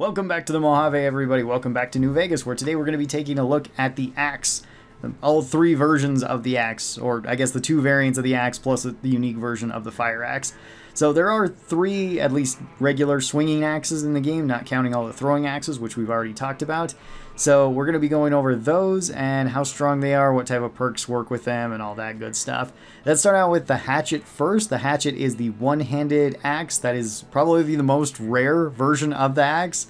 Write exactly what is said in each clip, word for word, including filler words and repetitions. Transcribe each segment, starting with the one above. Welcome back to the Mojave, everybody. Welcome back to New Vegas, where today we're going to be taking a look at the axe. All three versions of the axe, or I guess the two variants of the axe plus the unique version of the fire axe. So there are three, at least regular swinging axes in the game, not counting all the throwing axes, which we've already talked about. So we're going to be going over those and how strong they are, what type of perks work with them, and all that good stuff. Let's start out with the hatchet first. The hatchet is the one-handed axe. That is probably the most rare version of the axe.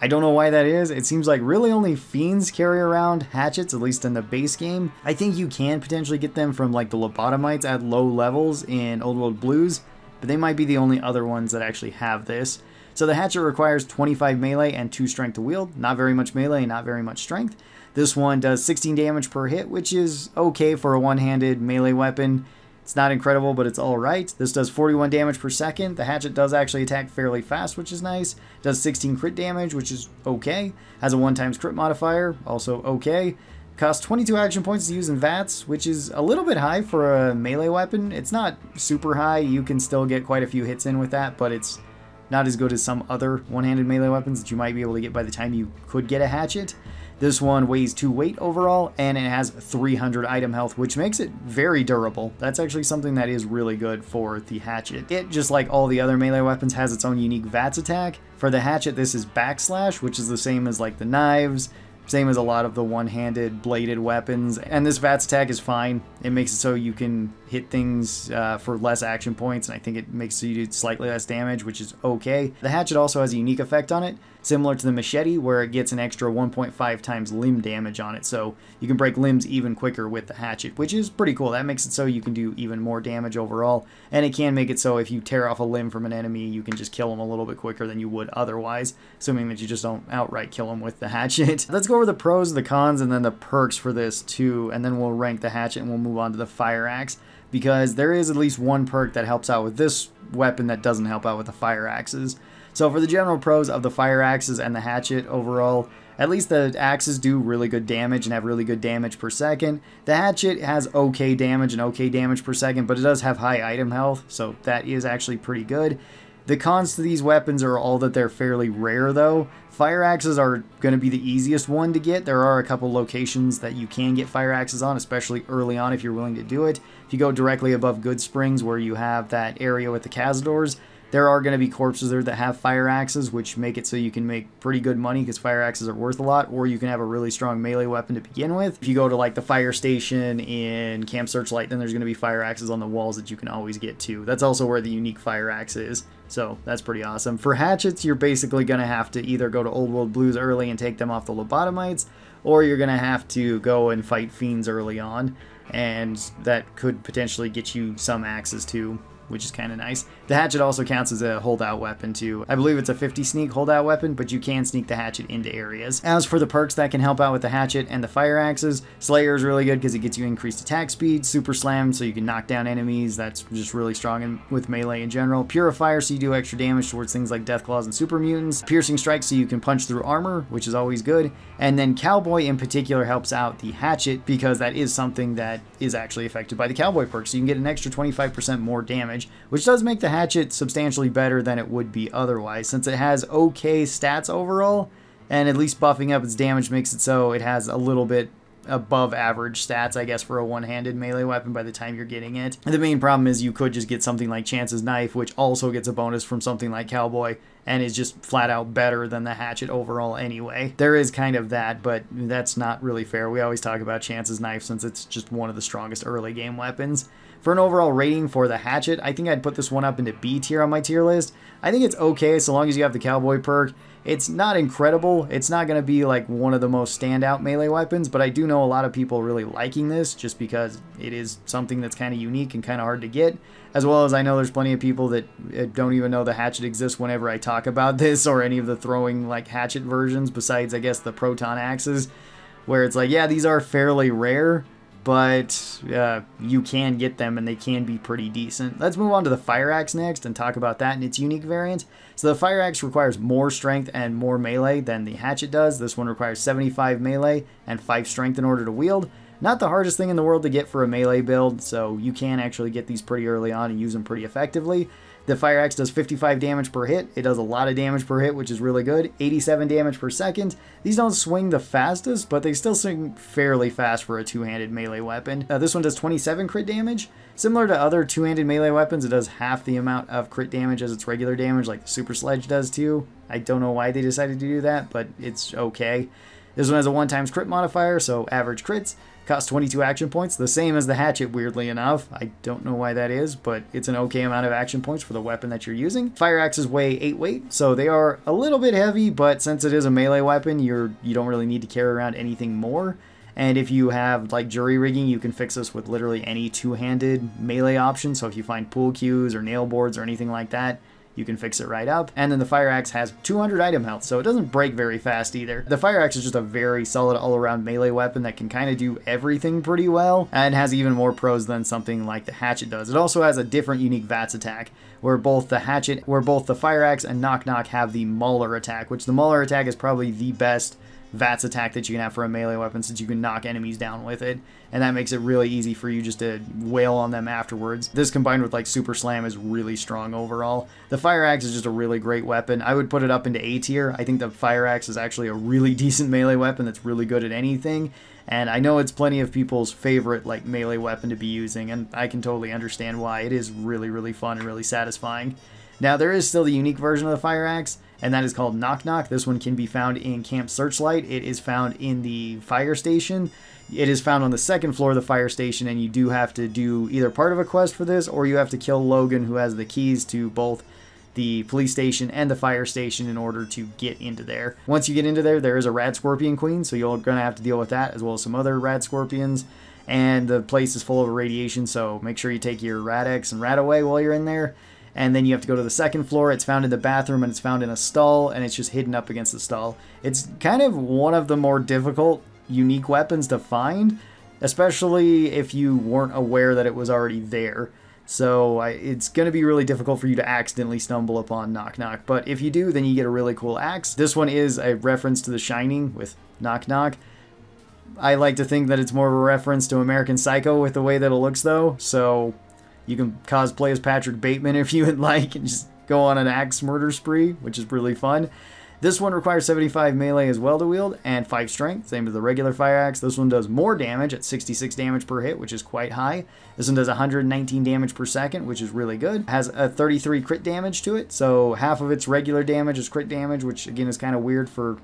I don't know why that is. It seems like really only fiends carry around hatchets, at least in the base game. I think you can potentially get them from like the lobotomites at low levels in Old World Blues, but they might be the only other ones that actually have this. So the hatchet requires twenty-five melee and two strength to wield. Not very much melee, not very much strength. This one does sixteen damage per hit, which is okay for a one-handed melee weapon. It's not incredible, but it's all right. This does forty-one damage per second. The hatchet does actually attack fairly fast, which is nice. Does sixteen crit damage, which is okay. Has a one times crit modifier, also okay. Costs twenty-two action points to use in VATS, which is a little bit high for a melee weapon. It's not super high. You can still get quite a few hits in with that, but it's not as good as some other one-handed melee weapons that you might be able to get by the time you could get a hatchet. This one weighs two weight overall, and it has three hundred item health, which makes it very durable. That's actually something that is really good for the hatchet. It, just like all the other melee weapons, has its own unique VATS attack. For the hatchet, this is backslash, which is the same as like the knives, same as a lot of the one-handed bladed weapons. And this VATS attack is fine. It makes it so you can hit things uh, for less action points, and I think it makes it so you do slightly less damage, which is okay. The hatchet also has a unique effect on it, similar to the machete, where it gets an extra one point five times limb damage on it, so you can break limbs even quicker with the hatchet, which is pretty cool. That makes it so you can do even more damage overall, and it can make it so if you tear off a limb from an enemy, you can just kill them a little bit quicker than you would otherwise, assuming that you just don't outright kill them with the hatchet. Let's go over the pros, the cons, and then the perks for this too, and then we'll rank the hatchet and we'll move on to the fire axe, because there is at least one perk that helps out with this weapon that doesn't help out with the fire axes. So for the general pros of the fire axes and the hatchet overall, at least the axes do really good damage and have really good damage per second. The hatchet has okay damage and okay damage per second, but it does have high item health, so that is actually pretty good. The cons to these weapons are all that they're fairly rare though. Fire axes are going to be the easiest one to get. There are a couple locations that you can get fire axes on, especially early on if you're willing to do it. If you go directly above Good Springs, where you have that area with the Cazadores, there are going to be corpses there that have fire axes, which make it so you can make pretty good money because fire axes are worth a lot, or you can have a really strong melee weapon to begin with. If you go to like the fire station in Camp Searchlight, then there's going to be fire axes on the walls that you can always get to. That's also where the unique fire axe is, so that's pretty awesome. For hatchets, you're basically going to have to either go to Old World Blues early and take them off the lobotomites, or you're going to have to go and fight fiends early on, and that could potentially get you some axes too, which is kind of nice. The hatchet also counts as a holdout weapon too. I believe it's a fifty sneak holdout weapon, but you can sneak the hatchet into areas. As for the perks that can help out with the hatchet and the fire axes, Slayer is really good because it gets you increased attack speed, Super Slam so you can knock down enemies, that's just really strong in, with melee in general, Purifier so you do extra damage towards things like Death Claws and Super Mutants, Piercing Strike so you can punch through armor, which is always good, and then Cowboy in particular helps out the hatchet because that is something that is actually affected by the Cowboy perk, so you can get an extra twenty-five percent more damage, which does make the hatchet substantially better than it would be otherwise, since it has okay stats overall, and at least buffing up its damage makes it so it has a little bit above average stats, I guess, for a one-handed melee weapon by the time you're getting it. The main problem is you could just get something like Chance's Knife, which also gets a bonus from something like Cowboy, and is just flat out better than the hatchet overall anyway. There is kind of that, but that's not really fair. We always talk about Chance's Knife since it's just one of the strongest early game weapons. For an overall rating for the hatchet, I think I'd put this one up into B tier on my tier list. I think it's okay so long as you have the Cowboy perk. It's not incredible. It's not going to be like one of the most standout melee weapons, but I do know a lot of people really liking this just because it is something that's kind of unique and kind of hard to get. As well as I know there's plenty of people that don't even know the hatchet exists whenever I talk about this or any of the throwing like hatchet versions besides, I guess, the proton axes, where it's like, yeah, these are fairly rare, but uh, you can get them and they can be pretty decent. Let's move on to the fire axe next and talk about that and its unique variant. So the fire axe requires more strength and more melee than the hatchet does. This one requires seventy-five melee and five strength in order to wield. Not the hardest thing in the world to get for a melee build, so you can actually get these pretty early on and use them pretty effectively. The Fire Axe does fifty-five damage per hit. It does a lot of damage per hit, which is really good. eighty-seven damage per second. These don't swing the fastest, but they still swing fairly fast for a two-handed melee weapon. Uh, this one does twenty-seven crit damage. Similar to other two-handed melee weapons, it does half the amount of crit damage as its regular damage, like the Super Sledge does too. I don't know why they decided to do that, but it's okay. This one has a one-time crit modifier, so average crits. Costs twenty-two action points, the same as the hatchet, weirdly enough. I don't know why that is, but it's an okay amount of action points for the weapon that you're using. Fire axes weigh eight weight, so they are a little bit heavy, but since it is a melee weapon, you're, you don't really need to carry around anything more. And if you have like jury rigging, you can fix this with literally any two-handed melee option. So if you find pool cues or nail boards or anything like that, you can fix it right up. And then the Fire Axe has two hundred item health, so it doesn't break very fast either. The Fire Axe is just a very solid all-around melee weapon that can kind of do everything pretty well, and has even more pros than something like the hatchet does. It also has a different unique VATS attack, where both the hatchet, where both the Fire Axe and Knock Knock have the Mauler attack, which the Mauler attack is probably the best VATS attack that you can have for a melee weapon, since you can knock enemies down with it, and that makes it really easy for you just to wail on them afterwards. This combined with like Super Slam is really strong overall. The Fire Axe is just a really great weapon. I would put it up into A tier. I think the Fire Axe is actually a really decent melee weapon that's really good at anything, and I know it's plenty of people's favorite like melee weapon to be using, and I can totally understand why. It is really, really fun and really satisfying. Now, there is still the unique version of the Fire Axe, and that is called Knock Knock. This one can be found in Camp Searchlight. It is found in the fire station. It is found on the second floor of the fire station, and you do have to do either part of a quest for this, or you have to kill Logan, who has the keys to both the police station and the fire station, in order to get into there. Once you get into there, there is a Rad Scorpion Queen, so you're going to have to deal with that, as well as some other Rad Scorpions. And the place is full of irradiation, so make sure you take your Rad-X and RadAway while you're in there. And then you have to go to the second floor. It's found in the bathroom, and it's found in a stall, and it's just hidden up against the stall. It's kind of one of the more difficult unique weapons to find, especially if you weren't aware that it was already there. So I, it's going to be really difficult for you to accidentally stumble upon Knock Knock. But if you do, then you get a really cool axe. This one is a reference to The Shining with Knock Knock. I like to think that it's more of a reference to American Psycho with the way that it looks, though. So you can cosplay as Patrick Bateman if you would like, and just go on an axe murder spree, which is really fun. This one requires seventy-five melee as well to wield, and five strength, same as the regular Fire Axe. This one does more damage at sixty-six damage per hit, which is quite high. This one does one hundred nineteen damage per second, which is really good. It has a thirty-three crit damage to it, so half of its regular damage is crit damage, which again is kind of weird for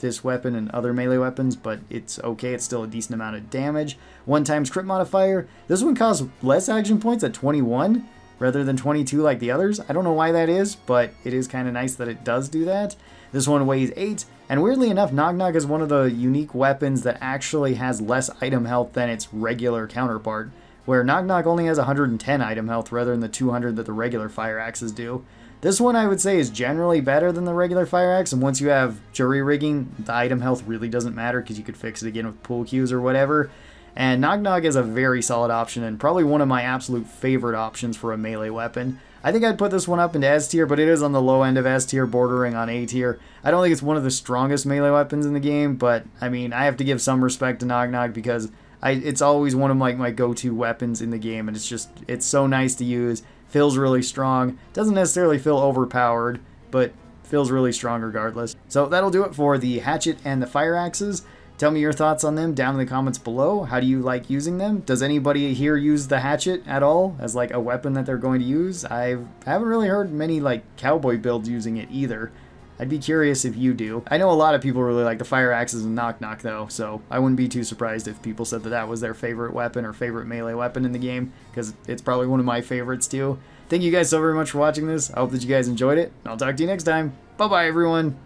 this weapon and other melee weapons, but it's okay. It's still a decent amount of damage. One times crit modifier. This one costs less action points at twenty-one rather than twenty-two like the others. I don't know why that is, but it is kind of nice that it does do that. This one weighs eight, and weirdly enough, Knock Knock is one of the unique weapons that actually has less item health than its regular counterpart, where Knock Knock only has one hundred ten item health rather than the two hundred that the regular Fire Axes do. This one, I would say, is generally better than the regular Fire Axe, and once you have jury rigging, the item health really doesn't matter, because you could fix it again with pool cues or whatever. And Knock Knock is a very solid option, and probably one of my absolute favorite options for a melee weapon. I think I'd put this one up into S tier, but it is on the low end of S tier, bordering on A tier. I don't think it's one of the strongest melee weapons in the game, but I mean, I have to give some respect to Knock Knock, because I, it's always one of my, my go-to weapons in the game, and it's just, it's so nice to use. Feels really strong, doesn't necessarily feel overpowered, but feels really strong regardless. So that'll do it for the hatchet and the Fire Axes. Tell me your thoughts on them down in the comments below. How do you like using them? Does anybody here use the hatchet at all as like a weapon that they're going to use? I've, I haven't really heard many like cowboy builds using it either. I'd be curious if you do. I know a lot of people really like the Fire Axes and Knock Knock though, so I wouldn't be too surprised if people said that that was their favorite weapon or favorite melee weapon in the game, because it's probably one of my favorites too. Thank you guys so very much for watching this. I hope that you guys enjoyed it, and I'll talk to you next time. Bye-bye, everyone.